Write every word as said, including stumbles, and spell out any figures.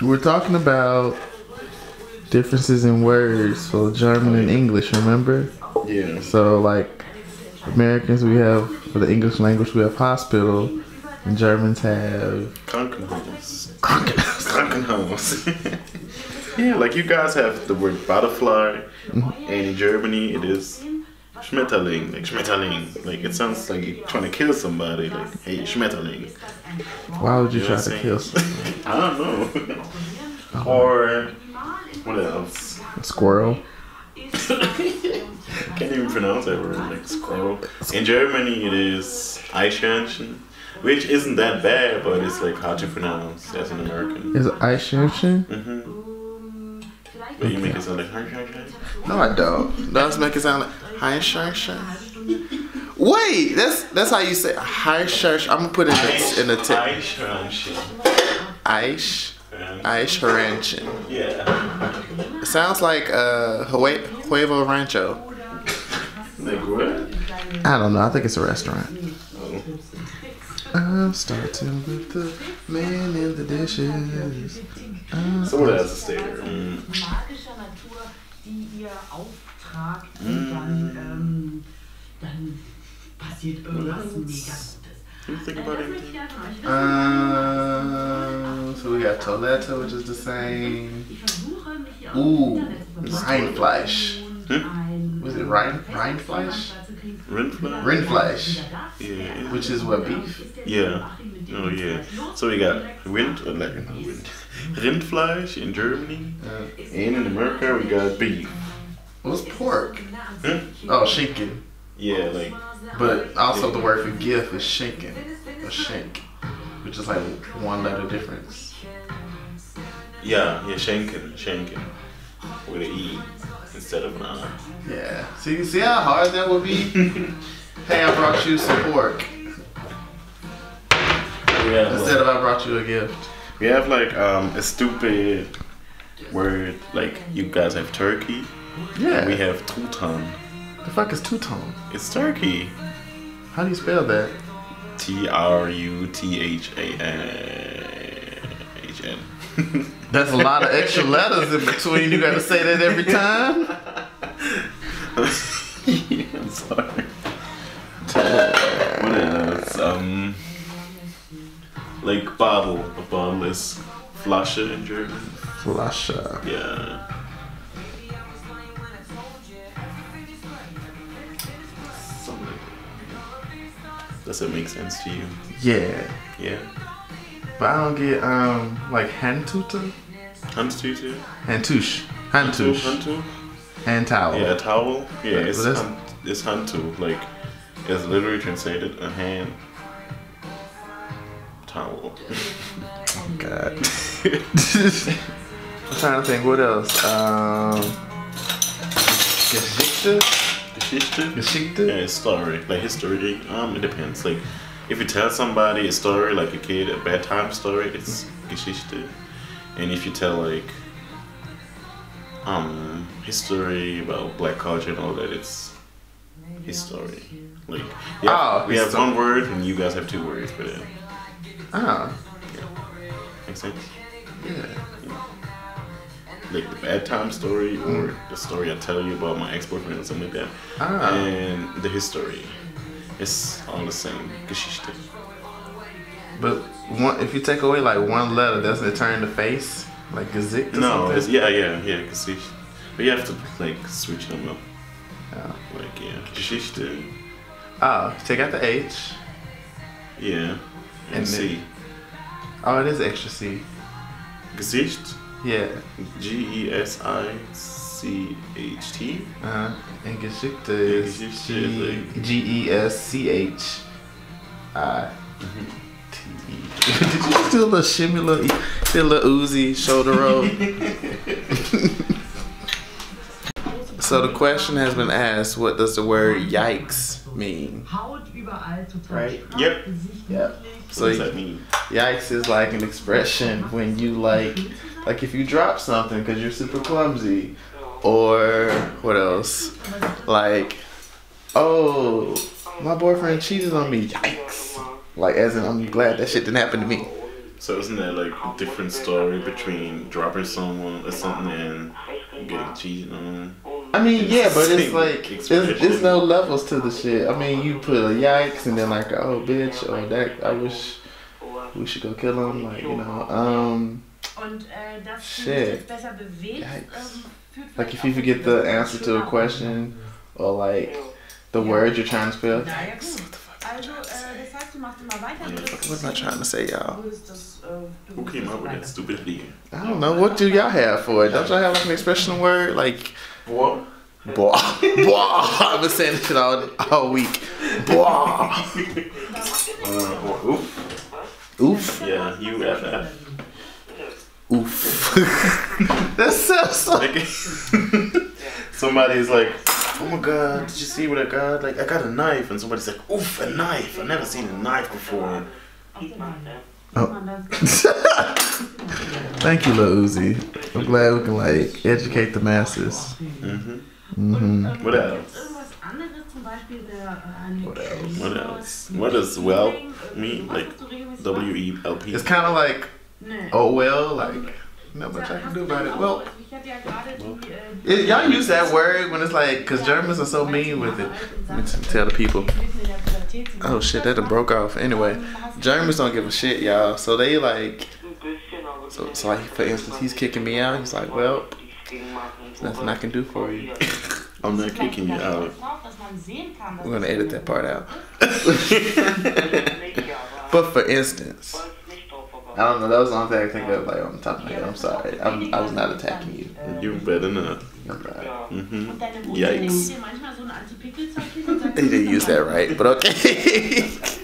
We're talking about differences in words, so German and English, remember? Yeah. So like Americans, we have, for the English language, we have hospital, and Germans have Krankenhaus. Krankenhaus. Krankenhaus. Yeah, like you guys have the word butterfly, mm-hmm. and in Germany it is Schmetterling, like Schmetterling. Like it sounds like you're trying to kill somebody, like, hey, Schmetterling. Why would you, you try to kill somebody? I don't know. Oh. Or what else? A squirrel. Can't even pronounce that word, like squirrel. In Germany it is Eichhörnchen, which isn't that bad, but it's like hard to pronounce as an American. Is it Eichhörnchen? Mm-hmm. But okay. You make it sound like hi, hi, hi. No, I don't. Does make it sound like hi, hi, hi. Wait, that's that's how you say hi, hi. I'm gonna put it in the in the text. Aish, Eichhörnchen. Yeah. It sounds like uh, Huevo Rancho. Like what? I don't know. I think it's a restaurant. Oh. I'm starting with the man in the dishes. Uh, so what else is there? Mm. Mm. Can you think about it? Uh, so we got Toilette, which is the same. Ooh, Rindfleisch. Hmm? Was it Rind Rindfleisch? Rindfleisch? Rindfleisch. Yeah. Which is what, beef? Yeah. Oh yeah. So we got Rind, or like, no, Rind. Rindfleisch in Germany. Uh, and in America we got beef. What's pork? Huh? Oh, Schinken. Yeah, like. But also yeah. The word for gift is Schinken. Or Schenk. Which is like one letter difference. Yeah, yeah, Schinken. Schenken. With an E. Instead of an I. Yeah. See, see how hard that would be? Hey, I brought you some pork. Yeah, instead like, of I brought you a gift. We have like um, a stupid word, like you guys have turkey. Yeah. And we have Truthahn. The fuck is Truthahn? It's turkey. How do you spell that? T R U T H A N. That's a lot of extra letters in between. You gotta say that every time. Yeah, I'm sorry. What else? Um, like bottle. A bottle is Flasche in German. Flasche. Yeah. Something. Does it make sense to you? Yeah. Yeah. But I don't get um like Handtuch. Handtuch. Handtuch. Handtuch. Handtuch. Hand towel. Yeah, a towel. Yeah, but it's but hand, it's Handtuch. Like it's literally translated a hand towel. Oh God. I'm trying to think. What else? Um, Geschichte. Geschichte. Geschichte. Yeah, story. Like history. Um, it depends. Like. If you tell somebody a story, like a kid, a bedtime story, it's Geschichte. And if you tell like um, history about black culture and all that, it's history. Like yeah, oh, we have one word and you guys have two words for that. Oh. Yeah. Makes sense? Yeah. Yeah. Like the bedtime story or mm. the story I tell you about my ex-boyfriend or something like that. Oh. And the history. It's all the same, Geschichte. But one, if you take away like one letter, doesn't it turn the face? Like Gesicht or no, something? No, yeah, yeah, yeah, Gesicht. But you have to like switch them up. Oh. Like, yeah, Geschichte. Oh, take out the H. Yeah, and, and C. It, oh, it is extra C. Gesicht? Yeah. G E S I C H T. Uh-huh. And Geschichte is G E S C H I T E. Did you just do a little shimmy, little, little Uzi shoulder roll? So the question has been asked, what does the word yikes mean? Right? Yep. Yep. So what does that mean? Yikes is like an expression when you like, like if you drop something because you're super clumsy. Or what else? Like, oh, my boyfriend cheated on me. Yikes! Like, as in, I'm glad that shit didn't happen to me. So isn't there like a different story between dropping someone or something and getting cheated on? I mean, it's yeah, but it's like, there's, there's no levels to the shit. I mean, you put a yikes and then like, oh, bitch, or that, I wish we should go kill him, like, you know, um, shit, yikes. Like, if you forget the answer to a question, or like, the word you're trying to spell, yikes, what the fuck am I trying to say? What am I trying to say, y'all? Who came up with that stupid idea? I don't know, what do y'all have for it? Don't y'all have like an expression word, like, Boah. Boah. Boah. I've been saying this shit all, all week. Boah. uh, oof. Oof? Yeah, you F F. Oof. That's so funny. Somebody's like, oh my god, did you see what I got? Like, I got a knife. And somebody's like, oof, a knife. I've never seen a knife before. Oh. Thank you, Lil Uzi. I'm glad we can like educate the masses. Mhm. Mhm. What else? What else? What else? What does well mean? Like W E L P. It's kind of like oh well, like not much I can do about it. Well, y'all use that word when it's like, cause Germans are so mean with it. Tell the people. Oh shit, that done broke off. Anyway, Germans don't give a shit, y'all. So they like. So, so like, for instance, he's kicking me out. He's like, well, there's nothing I can do for you. I'm not kicking you out. We're going to edit that part out. But for instance, I don't know. That was the only thing I think of, like, on the top of my head. I'm sorry. I'm, I was not attacking you. You better not. I'm sorry. Mm-hmm. Yikes. They didn't use that right, but okay.